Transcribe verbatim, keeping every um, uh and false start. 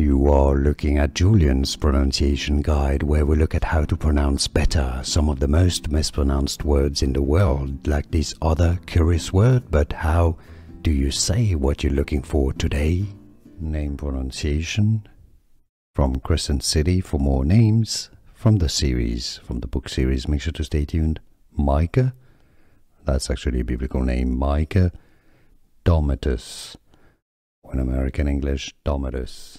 You are looking at Julian's pronunciation guide, where we look at how to pronounce better some of the most mispronounced words in the world, like this other curious word. But how do you say what you're looking for today? Name pronunciation from Crescent City. For more names from the series, from the book series, make sure to stay tuned. Micah, that's actually a biblical name, Micah. Domitus, or in American English, Domitus.